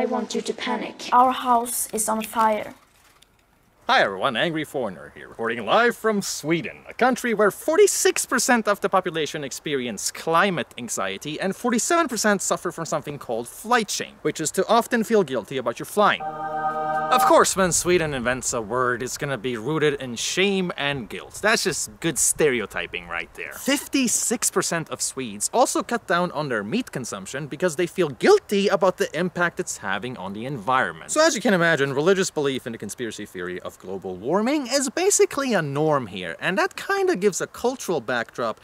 I want you to panic. Our house is on fire. Hi everyone, Angry Foreigner here, reporting live from Sweden, a country where 46% of the population experience climate anxiety and 47% suffer from something called flight shame, which is to often feel guilty about your flying. Of course, when Sweden invents a word, it's gonna be rooted in shame and guilt. That's just good stereotyping right there. 56% of Swedes also cut down on their meat consumption because they feel guilty about the impact it's having on the environment. So as you can imagine, religious belief in the conspiracy theory of global warming is basically a norm here, and that kind of gives a cultural backdrop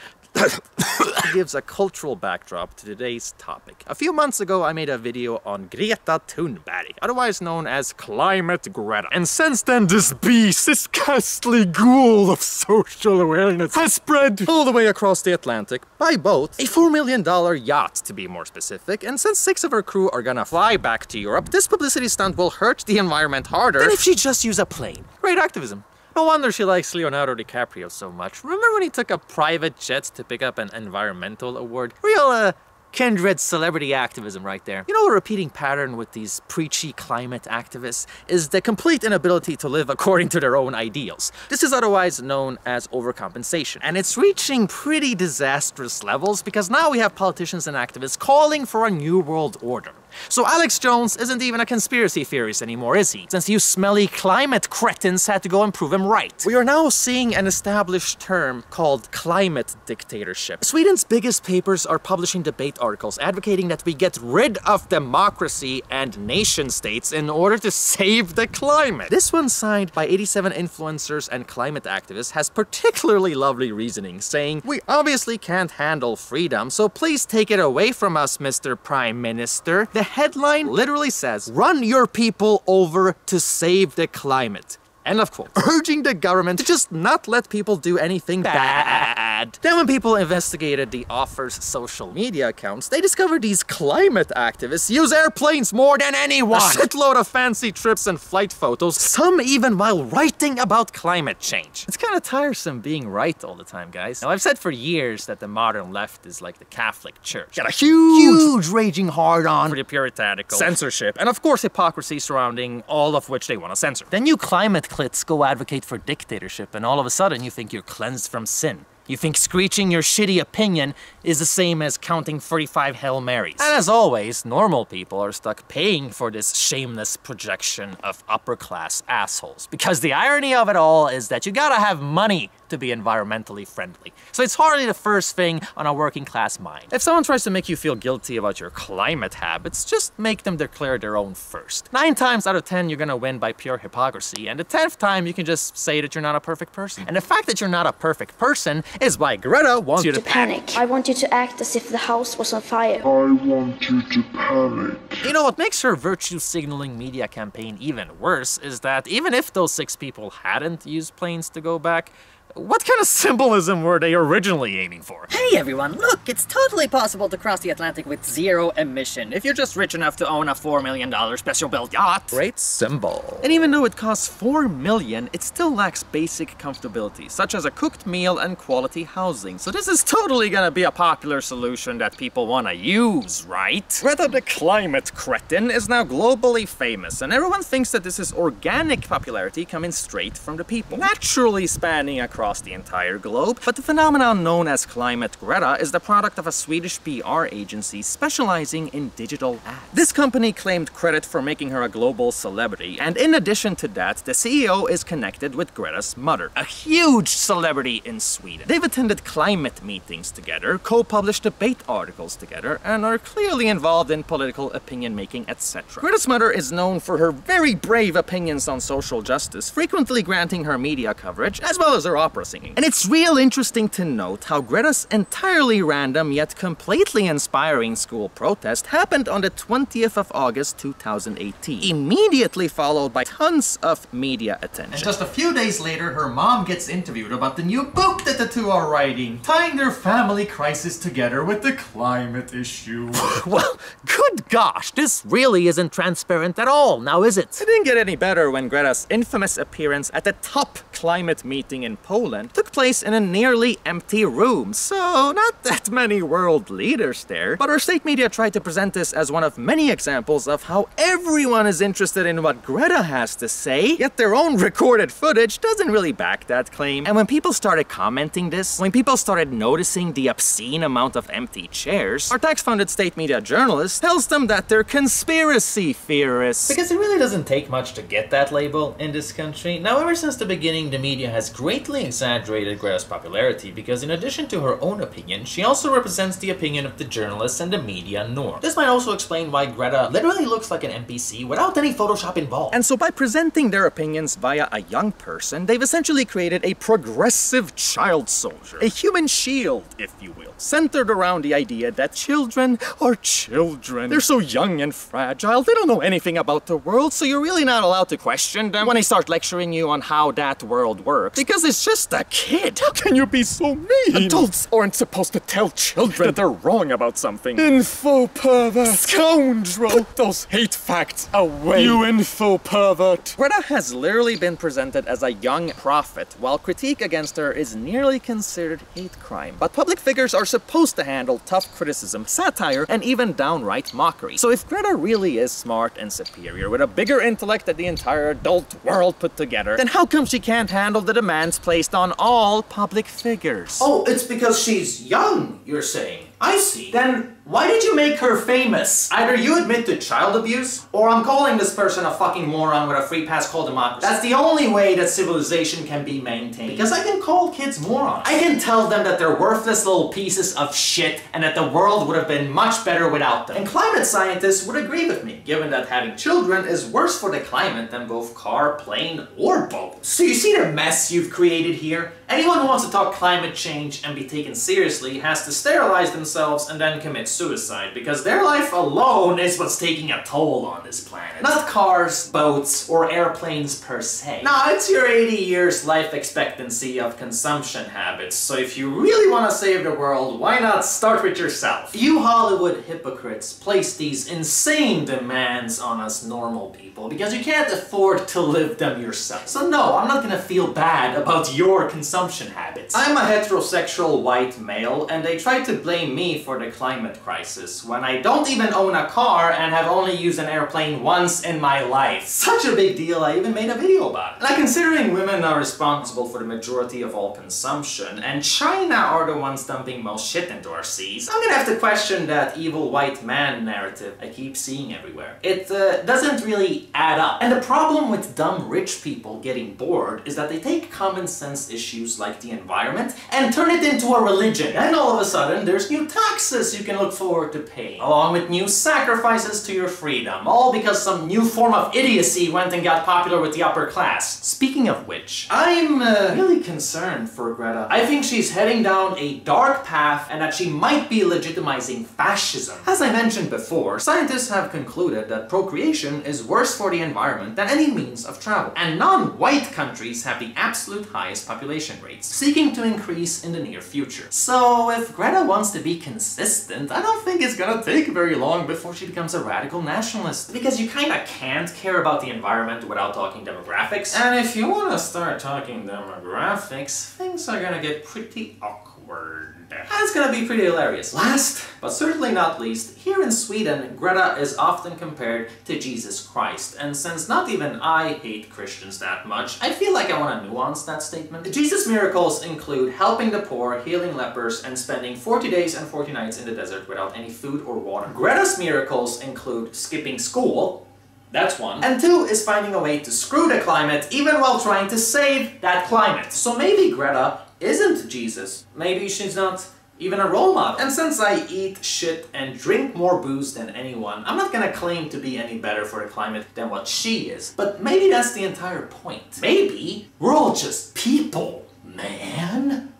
to today's topic. A few months ago I made a video on Greta Thunberg, otherwise known as Climate Greta. And since then this beast, this ghastly ghoul of social awareness, has spread all the way across the Atlantic by boat, a $4 million yacht to be more specific, and since 6 of her crew are gonna fly back to Europe, this publicity stunt will hurt the environment harder than if she just used a plane. Great activism. No wonder she likes Leonardo DiCaprio so much. Remember when he took a private jet to pick up an environmental award? Real kindred celebrity activism right there. You know, a repeating pattern with these preachy climate activists is the complete inability to live according to their own ideals. This is otherwise known as overcompensation, and it's reaching pretty disastrous levels because now we have politicians and activists calling for a new world order. So Alex Jones isn't even a conspiracy theorist anymore, is he? Since you smelly climate cretins had to go and prove him right. We are now seeing an established term called climate dictatorship. Sweden's biggest papers are publishing debate articles advocating that we get rid of democracy and nation states in order to save the climate. This one, signed by 87 influencers and climate activists, has particularly lovely reasoning, saying, "We obviously can't handle freedom, so please take it away from us, Mr. Prime Minister." The headline literally says, "Run your people over to save the climate." End of quote. Urging the government to just not let people do anything bad. Then when people investigated the offer's social media accounts, they discovered these climate activists use airplanes more than anyone. A shitload of fancy trips and flight photos, some even while writing about climate change. It's kind of tiresome being right all the time, guys. Now, I've said for years that the modern left is like the Catholic Church. Got a huge raging hard-on for the puritanical censorship, and of course hypocrisy surrounding all of which they want to censor. Then you climate clits go advocate for dictatorship, and all of a sudden you think you're cleansed from sin. You think screeching your shitty opinion is the same as counting 35 Hail Marys. And as always, normal people are stuck paying for this shameless projection of upper-class assholes. Because the irony of it all is that you gotta have money to be environmentally friendly. So it's hardly the first thing on a working-class mind. If someone tries to make you feel guilty about your climate habits, just make them declare their own first. 9 times out of 10 you're gonna win by pure hypocrisy, and the 10th time you can just say that you're not a perfect person. And the fact that you're not a perfect person is why Greta wants you to panic. I want you to act as if the house was on fire. I want you to panic. You know, what makes her virtue signaling media campaign even worse is that even if those 6 people hadn't used planes to go back, what kind of symbolism were they originally aiming for? Hey everyone, look, it's totally possible to cross the Atlantic with zero emission if you're just rich enough to own a $4 million special-built yacht. Great symbol. And even though it costs $4 million, it still lacks basic comfortability, such as a cooked meal and quality housing. So this is totally gonna be a popular solution that people wanna use, right? Greta the climate cretin is now globally famous, and everyone thinks that this is organic popularity coming straight from the people, naturally spanning across the entire globe. But the phenomenon known as Climate Greta is the product of a Swedish PR agency specializing in digital ads. This company claimed credit for making her a global celebrity, and in addition to that, the CEO is connected with Greta's mother, a huge celebrity in Sweden. They've attended climate meetings together, co-published debate articles together, and are clearly involved in political opinion making, etc. Greta's mother is known for her very brave opinions on social justice, frequently granting her media coverage, as well as her opera singing. And it's real interesting to note how Greta's entirely random yet completely inspiring school protest happened on the 20th of August 2018, immediately followed by tons of media attention. And just a few days later, her mom gets interviewed about the new book that the two are writing, tying their family crisis together with the climate issue. Well, good gosh, this really isn't transparent at all, now is it? It didn't get any better when Greta's infamous appearance at the top climate meeting in Poland Poland took place in a nearly empty room, so not that many world leaders there. But our state media tried to present this as one of many examples of how everyone is interested in what Greta has to say, yet their own recorded footage doesn't really back that claim. And when people started commenting this, when people started noticing the obscene amount of empty chairs, our tax-funded state media journalist tells them that they're conspiracy theorists. Because it really doesn't take much to get that label in this country. Now, ever since the beginning, the media has greatly exaggerated Greta's popularity because in addition to her own opinion, she also represents the opinion of the journalists and the media norm. This might also explain why Greta literally looks like an NPC without any Photoshop involved. And so by presenting their opinions via a young person, they've essentially created a progressive child soldier, a human shield, if you will, centered around the idea that children are children. They're so young and fragile, they don't know anything about the world, so you're really not allowed to question them when they start lecturing you on how that world works, because it's just a kid. How can you be so mean? Adults aren't supposed to tell children that they're wrong about something. Info pervert. Scoundrel. Put those hate facts away, you info pervert. Greta has literally been presented as a young prophet, while critique against her is nearly considered hate crime. But public figures are supposed to handle tough criticism, satire, and even downright mockery. So if Greta really is smart and superior, with a bigger intellect than the entire adult world put together, then how come she can't handle the demands placed on all public figures? Oh, it's because she's young, you're saying. I see. Then why did you make her famous? Either you admit to child abuse, or I'm calling this person a fucking moron with a free pass called democracy. That's the only way that civilization can be maintained. Because I can call kids morons. I can tell them that they're worthless little pieces of shit and that the world would have been much better without them. And climate scientists would agree with me, given that having children is worse for the climate than both car, plane, or boat. So you see the mess you've created here? Anyone who wants to talk climate change and be taken seriously has to sterilize themselves and then commit suicide, because their life alone is what's taking a toll on this planet. Not cars, boats, or airplanes per se. No, it's your 80 years life expectancy of consumption habits, so if you really want to save the world, why not start with yourself? You Hollywood hypocrites place these insane demands on us normal people, because you can't afford to live them yourself. So no, I'm not gonna feel bad about your consumption habits. I'm a heterosexual white male, and they try to blame me for the climate crisis when I don't even own a car and have only used an airplane once in my life. Such a big deal, I even made a video about it. Like, considering women are responsible for the majority of all consumption, and China are the ones dumping most shit into our seas, I'm gonna have to question that evil white man narrative I keep seeing everywhere. It doesn't really add up. And the problem with dumb rich people getting bored is that they take common sense issues like the environment and turn it into a religion. And all of a sudden, there's new taxes you can look forward to paying, along with new sacrifices to your freedom, all because some new form of idiocy went and got popular with the upper class. Speaking of which, I'm really concerned for Greta. I think she's heading down a dark path and that she might be legitimizing fascism. As I mentioned before, scientists have concluded that procreation is worse for the environment than any means of travel, and non-white countries have the absolute highest population rates, seeking to increase in the near future. So if Greta wants to be consistent, I don't think it's gonna take very long before she becomes a radical nationalist, because you kinda can't care about the environment without talking demographics. And if you wanna start talking demographics, things are gonna get pretty awkward. And it's gonna be pretty hilarious. Last, but certainly not least, here in Sweden, Greta is often compared to Jesus Christ. And since not even I hate Christians that much, I feel like I want to nuance that statement. Jesus' miracles include helping the poor, healing lepers, and spending 40 days and 40 nights in the desert without any food or water. Greta's miracles include skipping school, that's one. And two is finding a way to screw the climate, even while trying to save that climate. So maybe Greta isn't Jesus. Maybe she's not even a role model. And since I eat shit and drink more booze than anyone, I'm not gonna claim to be any better for the climate than what she is. But maybe that's the entire point. Maybe we're all just people, man.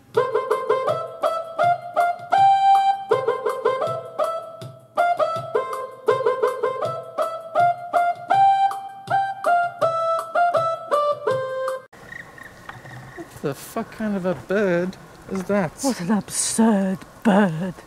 What the fuck kind of a bird is that? What an absurd bird.